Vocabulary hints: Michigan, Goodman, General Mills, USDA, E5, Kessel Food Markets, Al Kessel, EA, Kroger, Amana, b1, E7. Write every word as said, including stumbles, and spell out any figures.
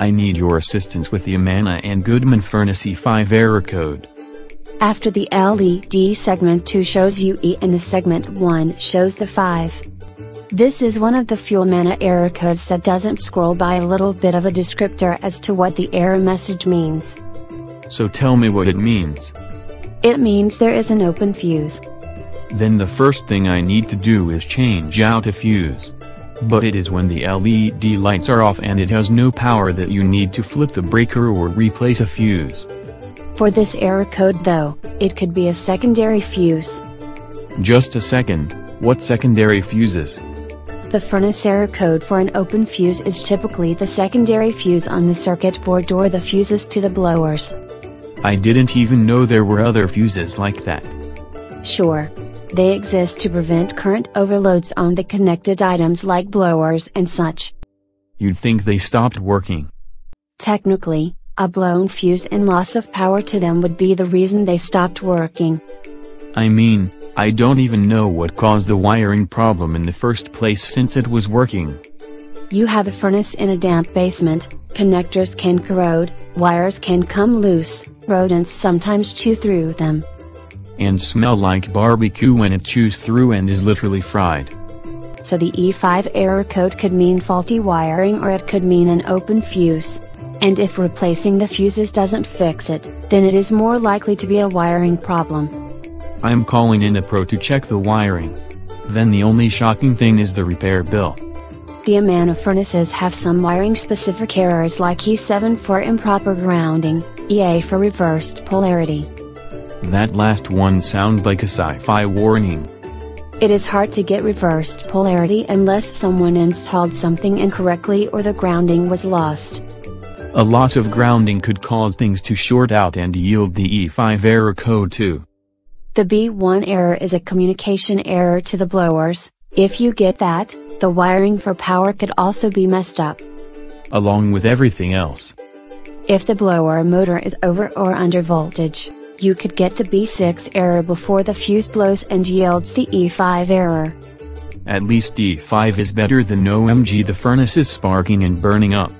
I need your assistance with the Amana and Goodman furnace E five error code. After the L E D segment two shows U E and the segment one shows the five. This is one of the few Amana error codes that doesn't scroll by a little bit of a descriptor as to what the error message means. So tell me what it means. It means there is an open fuse. Then the first thing I need to do is change out a fuse. But it is when the L E D lights are off and it has no power that you need to flip the breaker or replace a fuse. For this error code though, it could be a secondary fuse. Just a second, what secondary fuses? The furnace error code for an open fuse is typically the secondary fuse on the circuit board or the fuses to the blowers. I didn't even know there were other fuses like that. Sure. They exist to prevent current overloads on the connected items like blowers and such. You'd think they stopped working. Technically, a blown fuse and loss of power to them would be the reason they stopped working. I mean, I don't even know what caused the wiring problem in the first place since it was working. You have a furnace in a damp basement, connectors can corrode, wires can come loose, rodents sometimes chew through them. And smell like barbecue when it chews through and is literally fried. So the E five error code could mean faulty wiring or it could mean an open fuse. And if replacing the fuses doesn't fix it, then it is more likely to be a wiring problem. I'm calling in a pro to check the wiring. Then the only shocking thing is the repair bill. The Amana furnaces have some wiring specific errors like E seven for improper grounding, E A for reversed polarity. That last one sounds like a sci-fi warning. It is hard to get reversed polarity unless someone installed something incorrectly or the grounding was lost. A loss of grounding could cause things to short out and yield the E five error code too. The B one error is a communication error to the blowers. If you get that, the wiring for power could also be messed up. Along with everything else. If the blower motor is over or under voltage, you could get the B six error before the fuse blows and yields the E five error. At least E five is better than O M G the furnace is sparking and burning up.